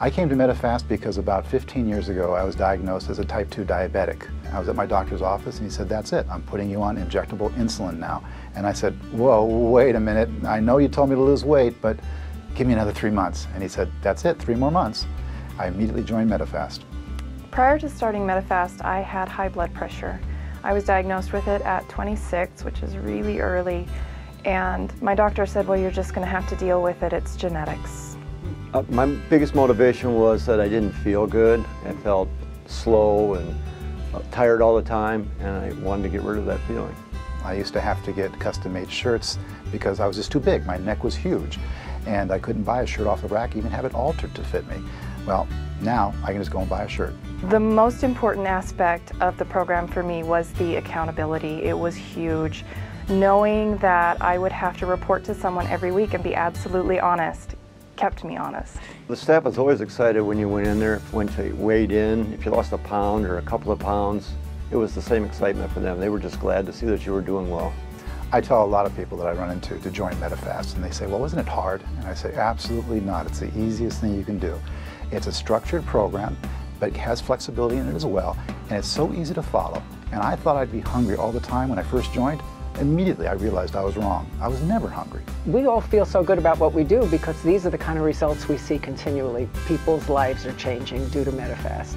I came to Medifast because about 15 years ago I was diagnosed as a type 2 diabetic. I was at my doctor's office and he said, "That's it, I'm putting you on injectable insulin now." And I said, "Whoa, wait a minute, I know you told me to lose weight, but give me another 3 months." And he said, "That's it, 3 more months. I immediately joined Medifast. Prior to starting Medifast, I had high blood pressure. I was diagnosed with it at 26, which is really early, and my doctor said, "Well, you're just going to have to deal with it, it's genetics." My biggest motivation was that I didn't feel good. I felt slow and tired all the time, and I wanted to get rid of that feeling. I used to have to get custom-made shirts because I was just too big. My neck was huge, and I couldn't buy a shirt off the rack, even have it altered to fit me. Well, now I can just go and buy a shirt. The most important aspect of the program for me was the accountability. It was huge. Knowing that I would have to report to someone every week and be absolutely honest kept me honest. The staff was always excited when you went in there, when you weighed in. If you lost a pound or a couple of pounds, it was the same excitement for them. They were just glad to see that you were doing well. I tell a lot of people that I run into to join Medifast, and they say, "Well, wasn't it hard?" And I say, "Absolutely not. It's the easiest thing you can do. It's a structured program, but it has flexibility in it as well, and it's so easy to follow." And I thought I'd be hungry all the time when I first joined. Immediately I realized I was wrong. I was never hungry. We all feel so good about what we do because these are the kind of results we see continually. People's lives are changing due to Medifast.